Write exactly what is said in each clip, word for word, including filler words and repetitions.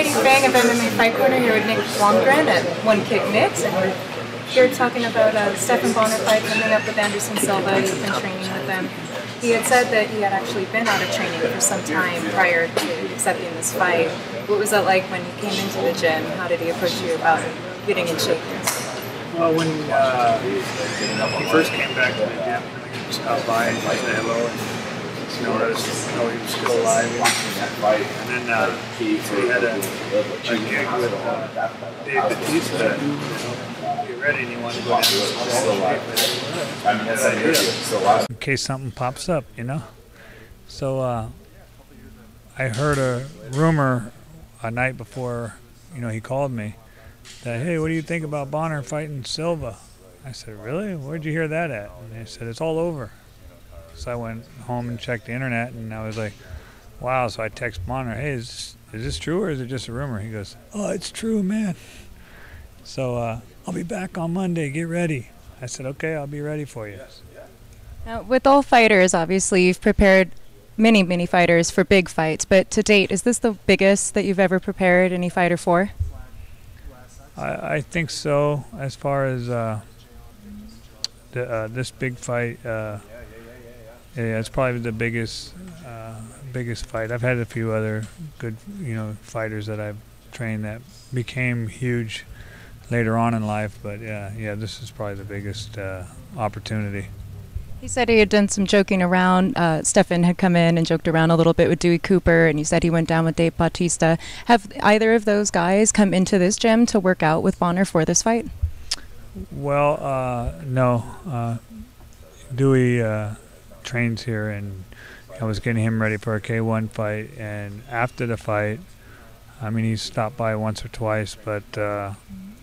exciting bang of M M A Fight Corner here with Nick Blomgren at One Kick Knits, and we're here talking about a Stephan Bonnar fight coming up with Anderson Silva. He's been training with them. He had said that he had actually been out of training for some time prior to accepting this fight. What was that like when he came into the gym? How did he approach you about getting in shape? Well, when uh, he first came back to the gym, he just stopped by and said hello. You know, I just know he was still alive. And then uh, he had a, a gig with uh, Dave Bautista. You know, he read and he wanted to go down to the wall. In case something pops up, you know? So uh, I heard a rumor a night before, you know, he called me that, hey, what do you think about Bonnar fighting Silva? I said, really? Where'd you hear that at? And they said, it's all over. So I went home and checked the internet, and I was like, wow. So I text Monter, hey, is this, is this true or is it just a rumor? He goes, oh, it's true, man. So uh, I'll be back on Monday. Get ready. I said, okay, I'll be ready for you. Now, with all fighters, obviously, you've prepared many, many fighters for big fights. But to date, is this the biggest that you've ever prepared any fighter for? I, I think so, as far as uh, the, uh, this big fight. Uh, Yeah, it's probably the biggest, uh, biggest fight. I've had a few other good, you know, fighters that I've trained that became huge later on in life. But yeah, yeah, this is probably the biggest uh, opportunity. He said he had done some joking around. Uh, Stephan had come in and joked around a little bit with Dewey Cooper, and you said he went down with Dave Bautista. Have either of those guys come into this gym to work out with Bonnar for this fight? Well, uh, no. Uh, Dewey. Uh, trains here, and I was getting him ready for a K one fight, and after the fight, I mean, he stopped by once or twice, but uh,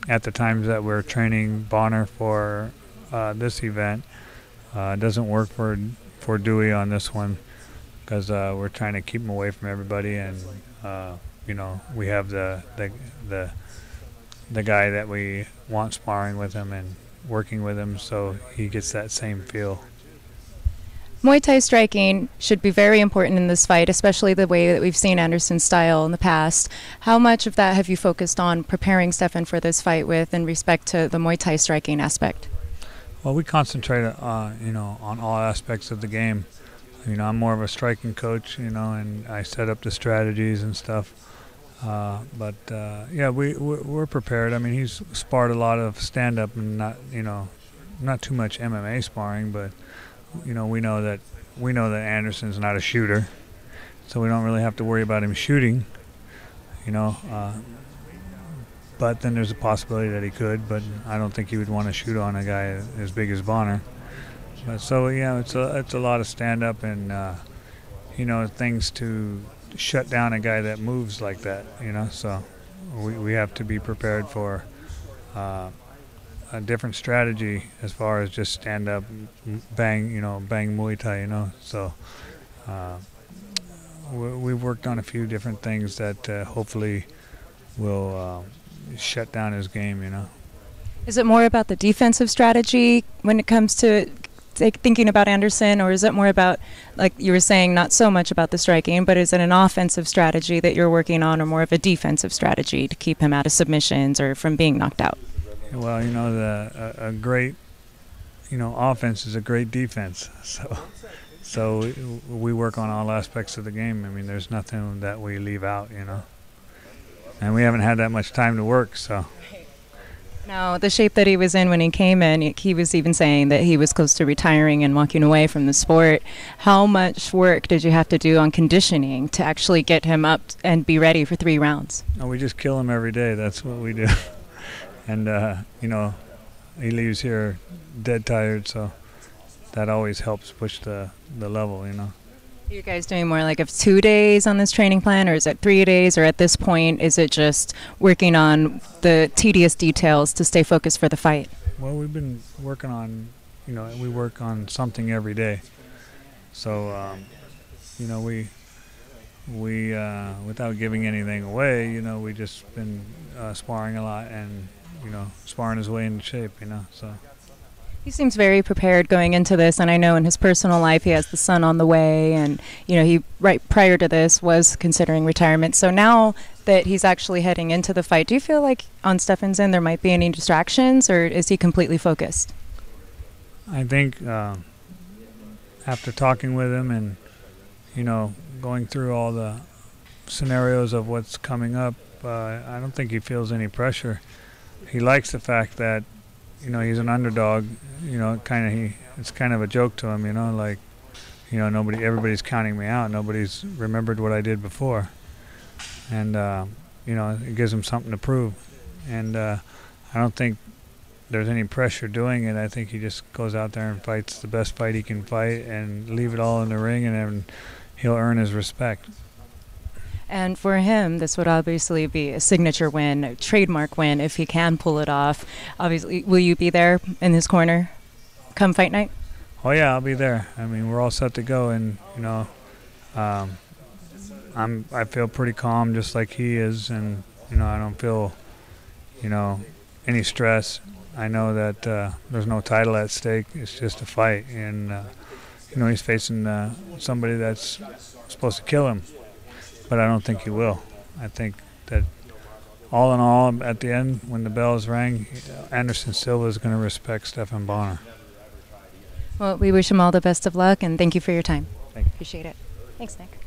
at the times that we're training Bonnar for uh, this event, it uh, doesn't work for for Dewey on this one, because uh, we're trying to keep him away from everybody, and uh, you know, we have the, the the the guy that we want sparring with him and working with him, so he gets that same feel. Muay Thai striking should be very important in this fight, especially the way that we've seen Anderson's style in the past. How much of that have you focused on preparing Stephan for this fight with in respect to the Muay Thai striking aspect? Well, we concentrate, uh, you know, on all aspects of the game. You know, I'm more of a striking coach, you know, and I set up the strategies and stuff. Uh, but uh, yeah, we we're prepared. I mean, he's sparred a lot of stand-up and not, you know, not too much M M A sparring, but. You know, we know that we know that Anderson's not a shooter, so we don't really have to worry about him shooting. You know, uh, but then there's a possibility that he could, but I don't think he would want to shoot on a guy as big as Bonnar. But so yeah, it's a it's a lot of stand up and uh, you know, things to shut down a guy that moves like that. You know, so we we have to be prepared for. Uh, A different strategy as far as just stand up, bang, you know, bang Muay Thai, you know. So uh, we, we've worked on a few different things that uh, hopefully will uh, shut down his game, you know. Is it more about the defensive strategy when it comes to thinking about Anderson, or is it more about, like you were saying, not so much about the striking, but is it an offensive strategy that you're working on, or more of a defensive strategy to keep him out of submissions or from being knocked out? Well, you know, the a, a great, you know, offense is a great defense. So, so we, we work on all aspects of the game. I mean, there's nothing that we leave out, you know. And we haven't had that much time to work, so. Now, the shape that he was in when he came in, he was even saying that he was close to retiring and walking away from the sport. How much work did you have to do on conditioning to actually get him up and be ready for three rounds? Oh, we just kill him every day. That's what we do. And, uh, you know, he leaves here dead tired, so that always helps push the, the level, you know. Are you guys doing more like of two days on this training plan, or is it three days, or at this point is it just working on the tedious details to stay focused for the fight? Well, we've been working on, you know, we work on something every day. So, um, you know, we... We, uh, without giving anything away, you know, we just been uh, sparring a lot and, you know, sparring his way into shape, you know, so. He seems very prepared going into this, and I know in his personal life he has the son on the way, and you know he right prior to this was considering retirement. So now that he's actually heading into the fight, do you feel like on Stephan's end there might be any distractions, or is he completely focused? I think uh, after talking with him and you know going through all the scenarios of what's coming up, uh, I don't think he feels any pressure. He likes the fact that you know he's an underdog. You know, kind of he it's kind of a joke to him. You know, like you know nobody, everybody's counting me out. Nobody's remembered what I did before, and uh, you know it gives him something to prove. And uh, I don't think there's any pressure doing it. I think he just goes out there and fights the best fight he can fight and leave it all in the ring, and then he'll earn his respect. And for him, this would obviously be a signature win, a trademark win, if he can pull it off. Obviously, will you be there in his corner come fight night? Oh, yeah, I'll be there. I mean, we're all set to go, and, you know, um, I'm, I feel pretty calm just like he is, and, you know, I don't feel, you know, any stress. I know that uh, there's no title at stake. It's just a fight, and, uh, you know, he's facing uh, somebody that's supposed to kill him. But I don't think he will. I think that all in all, at the end, when the bells rang, Anderson Silva is going to respect Stephan Bonnar. Well, we wish him all the best of luck, and thank you for your time. Thank you. Appreciate it. Thanks, Nick.